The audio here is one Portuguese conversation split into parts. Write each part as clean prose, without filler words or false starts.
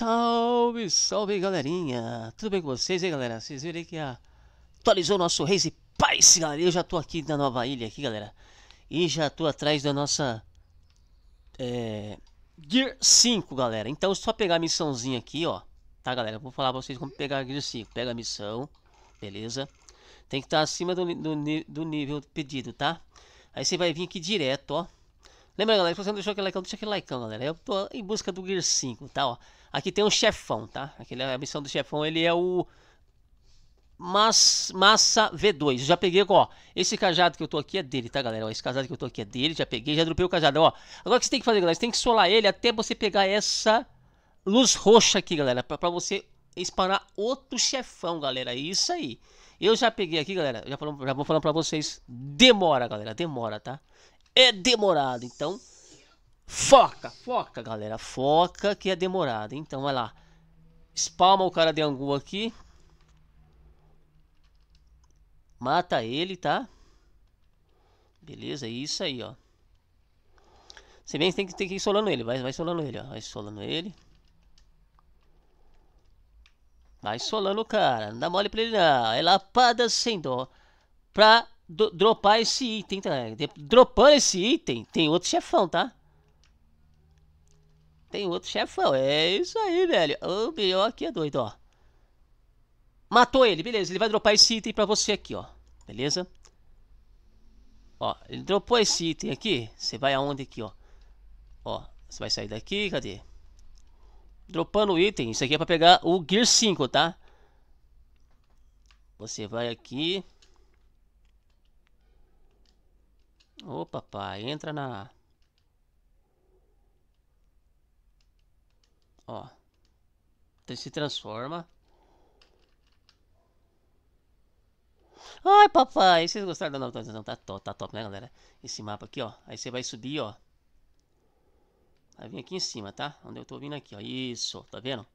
Salve, salve galerinha, tudo bem com vocês, hein galera? Vocês viram aí que atualizou o nosso Raze Pace, galera. Eu já tô aqui na Nova Ilha aqui, galera, e já tô atrás da nossa Gear 5, galera. Então é só pegar a missãozinha aqui, ó, tá galera? Vou falar pra vocês como pegar a Gear 5, pega a missão, beleza? Tem que estar acima do nível pedido, tá? Aí você vai vir aqui direto, ó. Lembra, galera, se você não deixou aquele like, deixa aquele like, galera. Eu tô em busca do Gear 5, tá, ó. Aqui tem um chefão, tá? Aquele, a missão do chefão, ele é o Massa V2. Eu já peguei, ó. Esse cajado que eu tô aqui é dele, tá, galera? Ó, esse cajado que eu tô aqui é dele, já peguei, já dropei o cajado, ó. Agora o que você tem que fazer, galera? Você tem que solar ele até você pegar essa luz roxa aqui, galera, pra você spawnar outro chefão, galera. É isso aí. Eu já peguei aqui, galera, já vou falando pra vocês. Demora, galera, demora, tá? É demorado, então foca, galera, foca que é demorado. Então vai lá, spalma o cara de angu aqui, mata ele, tá? Beleza, é isso aí, ó. Se bem que tem que ir solando ele, vai solando ele, ó, vai solando ele. Vai solando o cara, não dá mole pra ele não, é lapada sem dó pra dropar esse item, tá? Dropando esse item, tem outro chefão, tá? Tem outro chefão, é isso aí, velho. O B.O. aqui é doido, ó. Matou ele, beleza, ele vai dropar esse item pra você aqui, ó. Beleza? Ó, ele dropou esse item aqui, você vai aonde aqui, ó. Ó, você vai sair daqui, cadê? Dropando o item, isso aqui é pra pegar o Gear 5, tá? Você vai aqui. Ô papai, entra na... Ó, se transforma. Ai papai, vocês gostaram da nova atualização? Tá top, né galera? Esse mapa aqui, ó. Aí você vai subir, ó. Vai vir aqui em cima, tá? Onde eu tô vindo aqui, ó. Isso, tá vendo?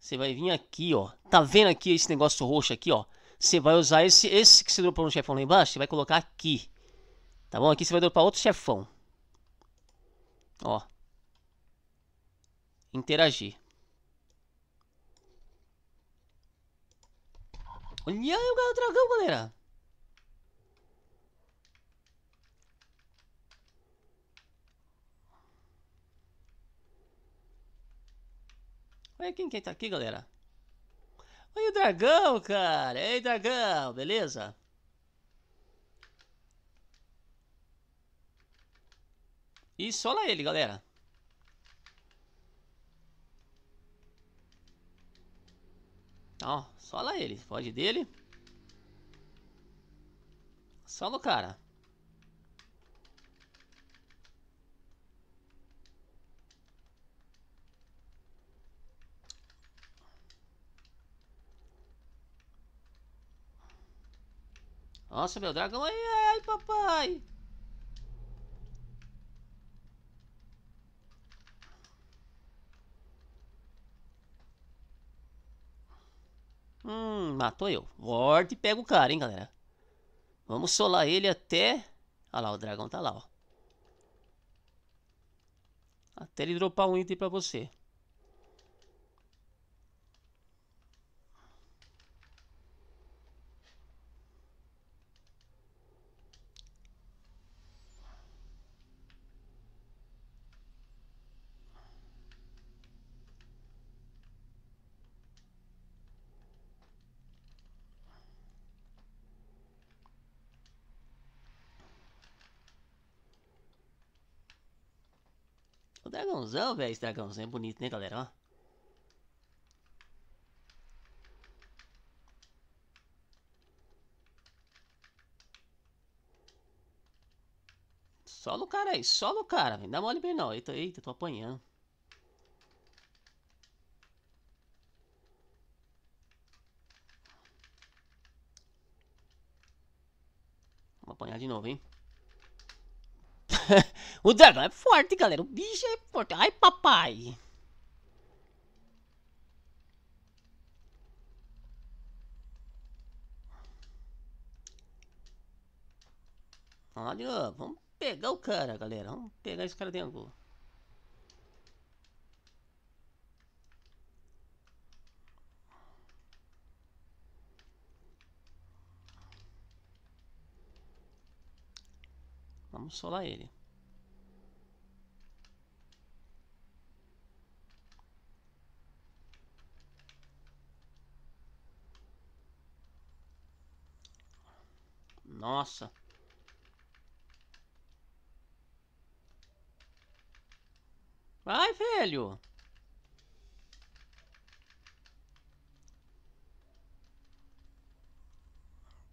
Você vai vir aqui, ó. Tá vendo aqui esse negócio roxo aqui, ó? Você vai usar esse que você dropou no chefão lá embaixo. Você vai colocar aqui. Tá bom? Aqui você vai dropar outro chefão. Ó. Interagir. Olha aí o dragão, galera. Olha quem tá aqui, galera. Olha o dragão, cara. Ei, dragão, beleza? E sola ele, galera. Ó, sola ele. Foge dele. Sola o cara. Nossa, meu dragão. Ai, ai, papai. Matou eu. Ward pega o cara, hein, galera. Vamos solar ele até... Olha lá, o dragão tá lá, ó. Até ele dropar um item pra você. O dragãozão, velho. Esse dragãozão é bonito, né, galera? Ó. Sola o cara aí. Sola o cara, velho. Dá mole bem não. Eita, tô apanhando. Vou apanhar de novo, hein? O dragão é forte, galera. O bicho é forte. Ai, papai. Olha, vamos pegar o cara, galera. Vamos pegar esse cara de angu. Vamos solar ele. Nossa. Vai, velho.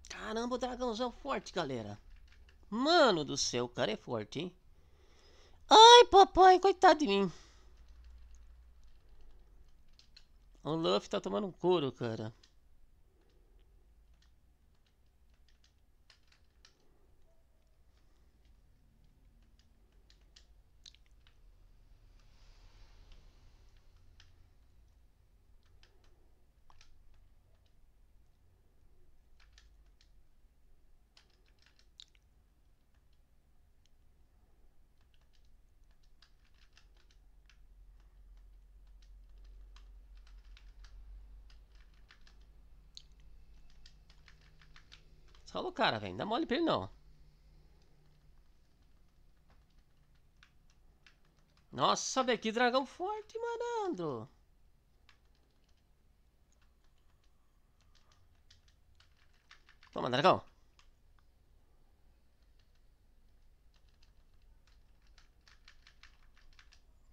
Caramba, o dragãozão forte, galera. Mano do céu, o cara é forte, hein? Ai, papai, coitado de mim. O Luffy tá tomando um couro, cara. Fala o cara, velho. Não dá mole pra ele, não. Nossa, velho. Que dragão forte, malandro. Toma, dragão.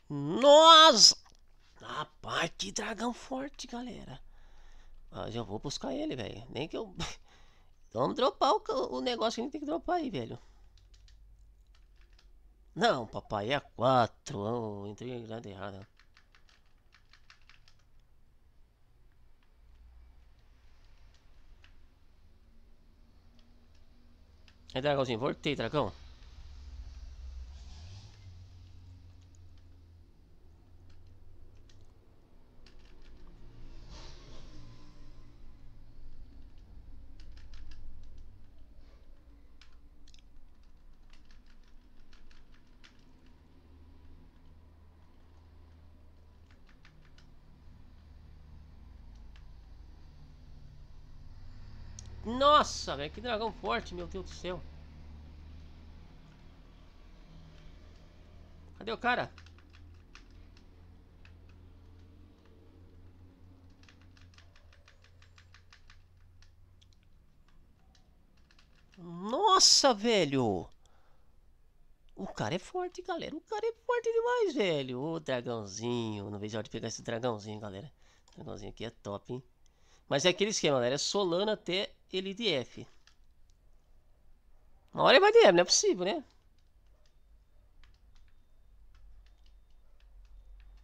Nossa! Rapaz, que dragão forte, galera. Mas eu vou buscar ele, velho. Nem que eu... Vamos dropar o negócio que a gente tem que dropar aí, velho. Não, papai, é 4. Oh, entrei em grande errada. É, dragãozinho, voltei, dragão. Nossa, velho, que dragão forte, meu Deus do céu. Cadê o cara? Nossa, velho. O cara é forte, galera. O cara é forte demais, velho. Ô, dragãozinho. Não vejo a hora de pegar esse dragãozinho, galera. O dragãozinho aqui é top, hein. Mas é aquele esquema, galera. É solando até... ele de F. Uma hora ele vai de F, não é possível, né?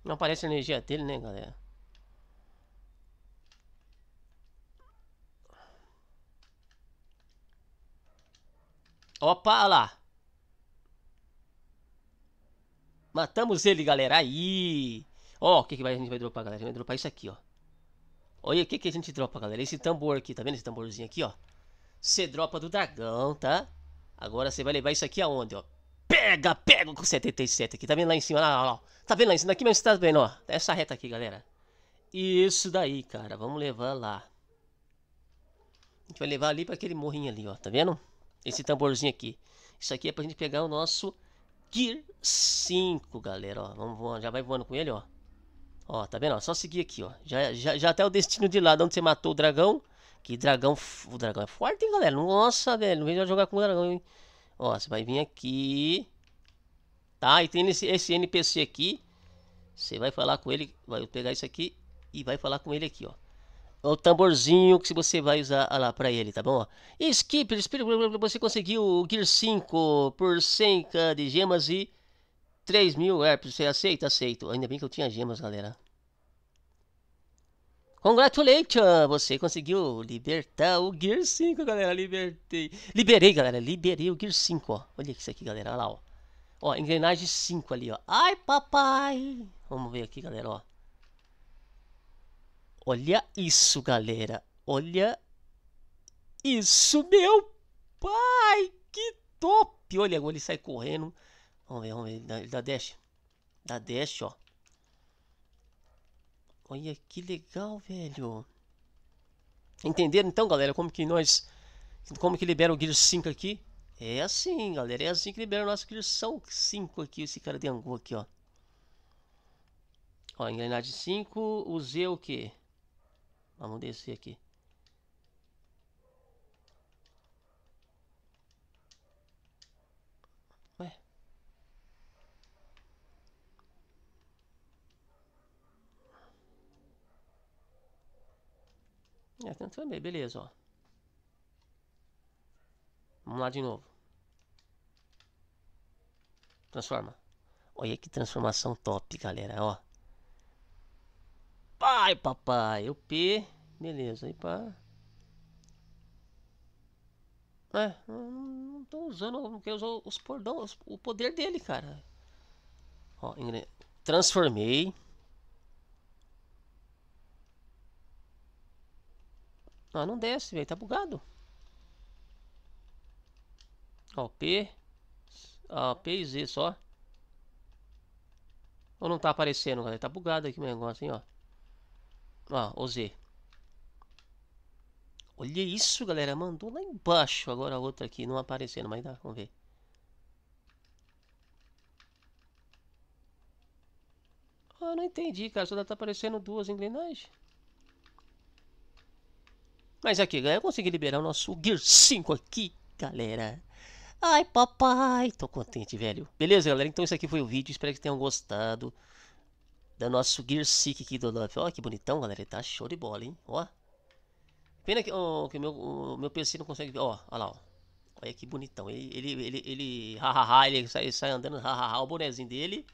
Não aparece a energia dele, né, galera? Opa, olha lá. Matamos ele, galera. Aí. Ó, o que a gente vai dropar, galera? A gente vai dropar isso aqui, ó. Olha o que que a gente dropa, galera. Esse tambor aqui, tá vendo? Esse tamborzinho aqui, ó. Você dropa do dragão, tá? Agora você vai levar isso aqui aonde, ó? Pega, pega com 77 aqui. Tá vendo lá em cima? Lá, lá, lá. Tá vendo lá em cima? Aqui mesmo você tá vendo, ó. Essa reta aqui, galera. Isso daí, cara. Vamos levar lá. A gente vai levar ali pra aquele morrinho ali, ó. Tá vendo? Esse tamborzinho aqui. Isso aqui é pra gente pegar o nosso Gear 5, galera, ó. Vamos voando. Já vai voando com ele, ó. Ó, tá vendo? Ó, só seguir aqui, ó. Já até o destino de lá, de onde você matou o dragão. Que dragão... O dragão é forte, hein, galera? Nossa, velho. Não vejo jogar com o dragão, hein? Ó, você vai vir aqui. Tá, e tem esse NPC aqui. Você vai falar com ele. Vai pegar isso aqui e vai falar com ele aqui, ó. O tamborzinho que você vai usar lá pra ele, tá bom? Ó. Skipper, você conseguiu o Gear 5 por 100k de gemas e... 3.000 herpes, você aceita? Aceito. Ainda bem que eu tinha gemas, galera. Congratulations! Você conseguiu libertar o Gear 5, galera. Liberei, galera. Liberei o Gear 5, ó. Olha isso aqui, galera. Olha lá, ó. Ó, engrenagem 5 ali, ó. Ai, papai! Vamos ver aqui, galera, ó. Olha isso, galera. Olha isso, meu pai! Que top! Olha, agora ele sai correndo. Vamos ver, ele dá dash. Dá dash, ó. Olha que legal, velho. Entenderam então, galera, como que libera o Gear 5 aqui? É assim, galera. É assim que libera o nosso Gear 5 aqui. Esse cara de angu aqui, ó. Ó, engrenagem 5. O Z o que? Vamos descer aqui. É, também, beleza, ó. Vamos lá de novo. Transforma. Olha que transformação top, galera, ó. Pai, papai, o P. Beleza, aí pá. É, não tô usando, não quero usar os cordões, o poder dele, cara. Ó, transformei. Ah, não desce, velho, tá bugado. Ó, P. Ó, P e Z só. Ou não tá aparecendo, galera? Tá bugado aqui o negócio, hein, ó. Ó, o Z. Olha isso, galera. Mandou lá embaixo. Agora a outra aqui não aparecendo, mas dá, vamos ver. Ah, não entendi, cara. Só tá aparecendo duas engrenagens. Mas aqui, galera, eu consegui liberar o nosso Gear 5 aqui, galera. Ai, papai, tô contente, velho. Beleza, galera? Então, isso aqui foi o vídeo. Espero que tenham gostado do nosso Gear 5 aqui do Love. Ó, que bonitão, galera. Ele tá show de bola, hein? Ó. Pena que, ó, que o meu PC não consegue ver. Ó, olha lá, ó. Olha que bonitão. Ele hahaha, ele sai andando, hahaha, o bonezinho dele.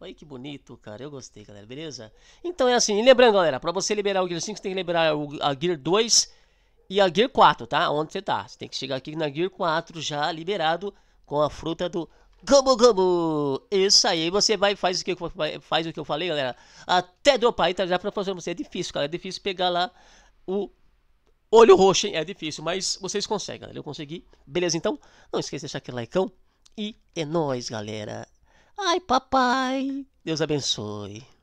Olha que bonito, cara. Eu gostei, galera. Beleza? Então, é assim. E lembrando, galera, pra você liberar o Gear 5, você tem que liberar a Gear 2... E a Gear 4, tá? Onde você tá? Você tem que chegar aqui na Gear 4 já liberado com a fruta do Gomu Gomu. Isso aí. Você vai faz o que eu falei, galera. Até dropar. Então, já pra fazer você é difícil, cara. É difícil pegar lá o olho roxo, hein? É difícil. Mas vocês conseguem, galera. Eu consegui. Beleza, então? Não esqueça de deixar aquele likeão. E é nóis, galera. Ai, papai. Deus abençoe.